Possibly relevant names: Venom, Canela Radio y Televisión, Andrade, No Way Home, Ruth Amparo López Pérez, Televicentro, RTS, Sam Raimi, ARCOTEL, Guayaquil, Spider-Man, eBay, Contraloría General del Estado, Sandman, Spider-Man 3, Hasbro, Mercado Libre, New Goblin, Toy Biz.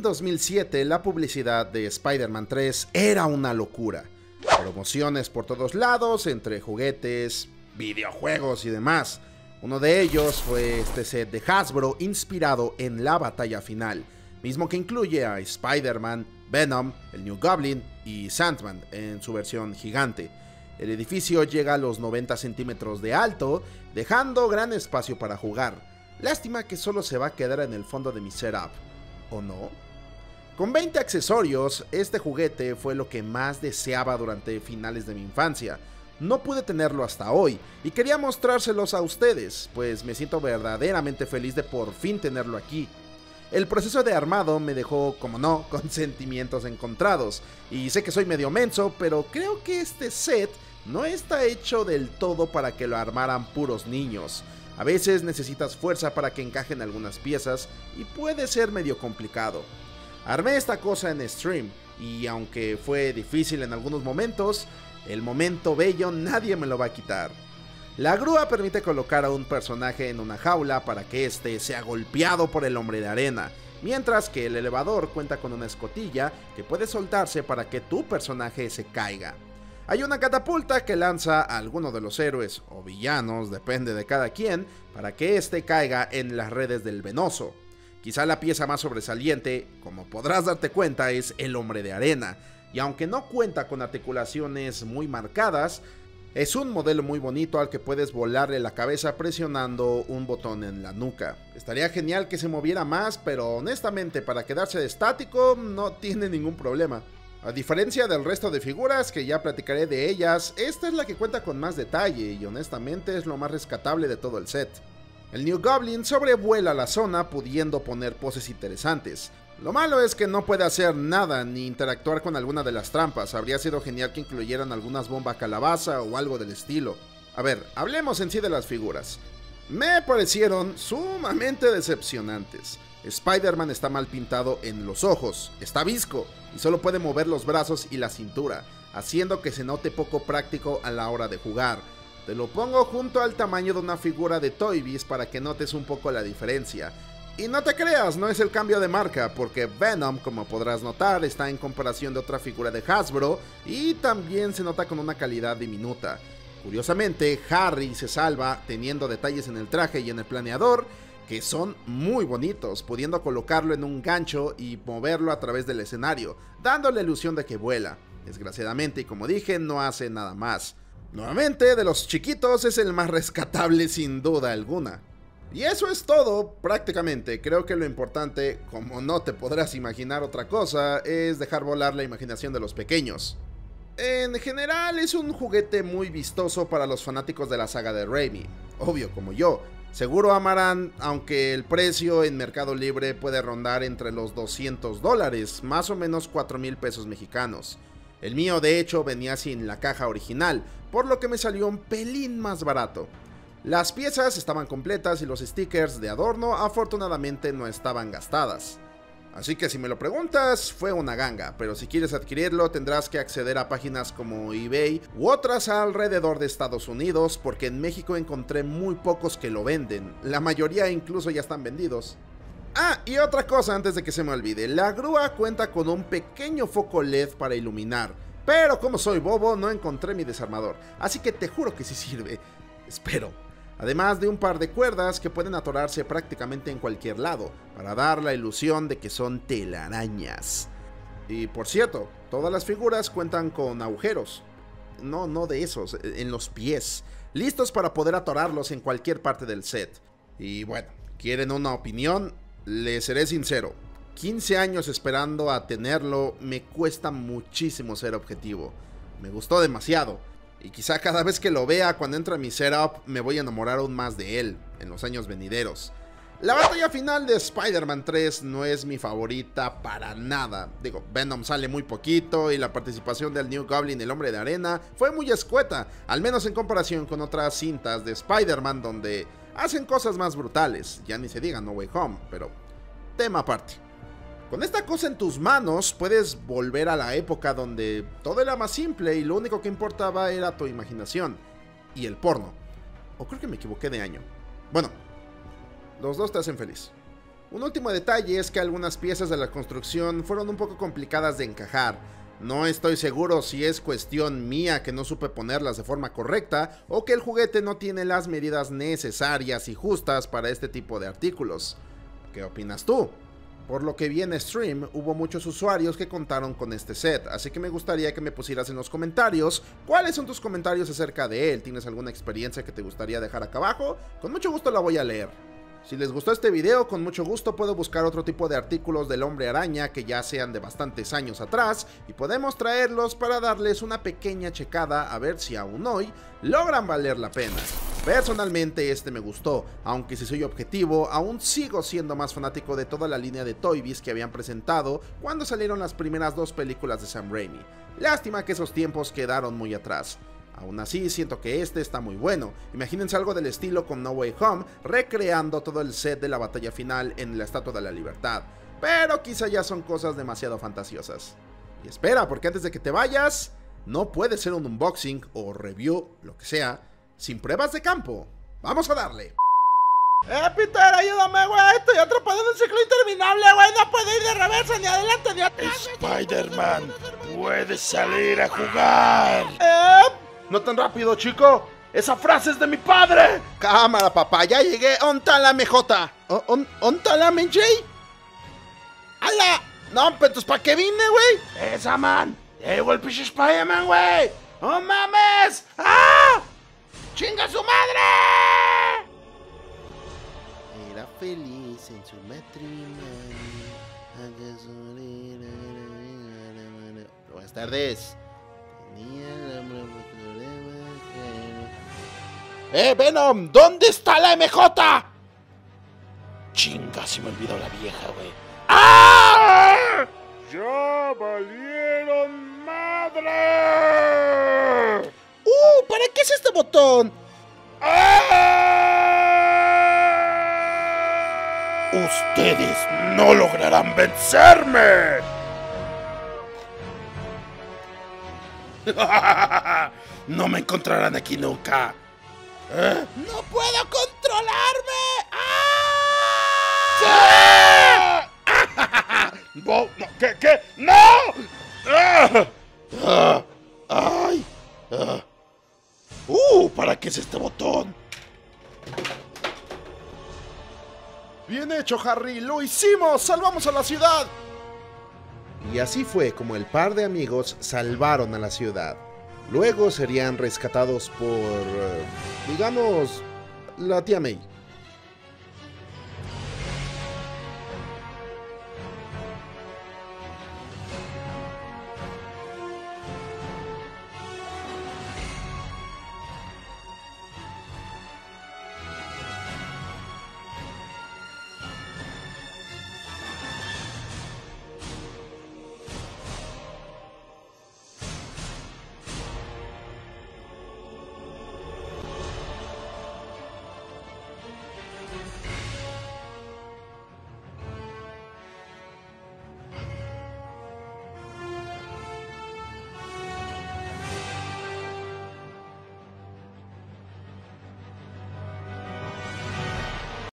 En 2007, la publicidad de Spider-Man 3 era una locura. Promociones por todos lados, entre juguetes, videojuegos y demás. Uno de ellos fue este set de Hasbro inspirado en la batalla final, mismo que incluye a Spider-Man, Venom, el New Goblin y Sandman en su versión gigante. El edificio llega a los 90 centímetros de alto, dejando gran espacio para jugar. Lástima que solo se va a quedar en el fondo de mi setup, ¿o no? Con 20 accesorios, este juguete fue lo que más deseaba durante finales de mi infancia. No pude tenerlo hasta hoy y quería mostrárselos a ustedes, pues me siento verdaderamente feliz de por fin tenerlo aquí. El proceso de armado me dejó, como no, con sentimientos encontrados, y sé que soy medio menso, pero creo que este set no está hecho del todo para que lo armaran puros niños. A veces necesitas fuerza para que encajen algunas piezas y puede ser medio complicado. Armé esta cosa en stream y aunque fue difícil en algunos momentos, el momento bello nadie me lo va a quitar. La grúa permite colocar a un personaje en una jaula para que éste sea golpeado por el hombre de arena, mientras que el elevador cuenta con una escotilla que puede soltarse para que tu personaje se caiga. Hay una catapulta que lanza a alguno de los héroes o villanos, depende de cada quien, para que éste caiga en las redes del Venoso. Quizá la pieza más sobresaliente, como podrás darte cuenta, es el hombre de arena, y aunque no cuenta con articulaciones muy marcadas, es un modelo muy bonito al que puedes volarle la cabeza presionando un botón en la nuca. Estaría genial que se moviera más, pero honestamente para quedarse estático no tiene ningún problema. A diferencia del resto de figuras que ya platicaré de ellas, esta es la que cuenta con más detalle y honestamente es lo más rescatable de todo el set. El New Goblin sobrevuela la zona pudiendo poner poses interesantes. Lo malo es que no puede hacer nada ni interactuar con alguna de las trampas. Habría sido genial que incluyeran algunas bombas calabaza o algo del estilo. A ver, hablemos en sí de las figuras. Me parecieron sumamente decepcionantes. Spider-Man está mal pintado en los ojos, está visco y solo puede mover los brazos y la cintura, haciendo que se note poco práctico a la hora de jugar. Te lo pongo junto al tamaño de una figura de Toy Biz para que notes un poco la diferencia. Y no te creas, no es el cambio de marca, porque Venom, como podrás notar, está en comparación de otra figura de Hasbro y también se nota con una calidad diminuta. Curiosamente, Harry se salva teniendo detalles en el traje y en el planeador que son muy bonitos, pudiendo colocarlo en un gancho y moverlo a través del escenario, dando la ilusión de que vuela. Desgraciadamente, y como dije, no hace nada más. Nuevamente, de los chiquitos es el más rescatable sin duda alguna. Y eso es todo, prácticamente. Creo que lo importante, como no te podrás imaginar otra cosa, es dejar volar la imaginación de los pequeños. En general, es un juguete muy vistoso para los fanáticos de la saga de Raimi. Obvio, como yo. Seguro amarán, aunque el precio en Mercado Libre puede rondar entre los $200, más o menos 4,000 pesos mexicanos. El mío, de hecho, venía sin la caja original, por lo que me salió un pelín más barato. Las piezas estaban completas y los stickers de adorno afortunadamente no estaban gastadas. Así que si me lo preguntas, fue una ganga, pero si quieres adquirirlo tendrás que acceder a páginas como eBay u otras alrededor de Estados Unidos, porque en México encontré muy pocos que lo venden, la mayoría incluso ya están vendidos. Ah, y otra cosa antes de que se me olvide, la grúa cuenta con un pequeño foco LED para iluminar, pero como soy bobo no encontré mi desarmador, así que te juro que sí sirve, espero. Además de un par de cuerdas que pueden atorarse prácticamente en cualquier lado, para dar la ilusión de que son telarañas. Y por cierto, todas las figuras cuentan con agujeros, no de esos, en los pies, listos para poder atorarlos en cualquier parte del set. Y bueno, ¿quieren una opinión? Les seré sincero, 15 años esperando a tenerlo, me cuesta muchísimo ser objetivo. Me gustó demasiado. Y quizá cada vez que lo vea cuando entra en mi setup me voy a enamorar aún más de él en los años venideros. La batalla final de Spider-Man 3 no es mi favorita para nada. Digo, Venom sale muy poquito y la participación del New Goblin, el hombre de arena, fue muy escueta, al menos en comparación con otras cintas de Spider-Man donde hacen cosas más brutales. Ya ni se diga No Way Home, pero tema aparte. Con esta cosa en tus manos puedes volver a la época donde todo era más simple y lo único que importaba era tu imaginación y el porno. O creo que me equivoqué de año. Bueno, los dos te hacen feliz. Un último detalle es que algunas piezas de la construcción fueron un poco complicadas de encajar. No estoy seguro si es cuestión mía que no supe ponerlas de forma correcta o que el juguete no tiene las medidas necesarias y justas para este tipo de artículos. ¿Qué opinas tú? Por lo que vi en stream, hubo muchos usuarios que contaron con este set, así que me gustaría que me pusieras en los comentarios cuáles son tus comentarios acerca de él. ¿Tienes alguna experiencia que te gustaría dejar acá abajo? Con mucho gusto la voy a leer. Si les gustó este video, con mucho gusto puedo buscar otro tipo de artículos del Hombre Araña que ya sean de bastantes años atrás y podemos traerlos para darles una pequeña checada a ver si aún hoy logran valer la pena. Personalmente este me gustó, aunque si soy objetivo, aún sigo siendo más fanático de toda la línea de Toy Biz que habían presentado cuando salieron las primeras dos películas de Sam Raimi. Lástima que esos tiempos quedaron muy atrás. Aún así siento que este está muy bueno. Imagínense algo del estilo con No Way Home, recreando todo el set de la batalla final en la Estatua de la Libertad. Pero quizá ya son cosas demasiado fantasiosas. Y espera, porque antes de que te vayas, no puede ser un unboxing o review, lo que sea, sin pruebas de campo. ¡Vamos a darle! Peter, ayúdame, güey. Estoy atrapado en un ciclo interminable, güey. No puedo ir de reversa, ni adelante, ni atrás. Spider-Man, puedes salir a jugar. No tan rápido, chico. Esa frase es de mi padre. Cámara, papá. Ya llegué. ¡Onta la mejota! ¿Onta la MJ? ¡Hala! No, pero entonces, ¿para qué vine, güey? Esa, man. Llegó el pinche Spider-Man, güey. ¡No mames! ¡Ah! ¡Chinga su madre! Era feliz en su matrimonio. Buenas tardes. Venom, ¿dónde está la MJ? Chinga, se me olvidó la vieja, güey. ¡Ah! ¡Ya valieron madre! ¿Para qué es este botón? Ustedes no lograrán vencerme. No me encontrarán aquí nunca. ¿Eh? ¡No puedo controlarme! ¡Ah! ¡Sí! No, ¿qué? ¿Qué? ¡No! ¡Ay! ¿Para qué es este botón? Bien hecho, Harry, lo hicimos, salvamos a la ciudad. Y así fue como el par de amigos salvaron a la ciudad. Luego serían rescatados por, digamos, la tía May.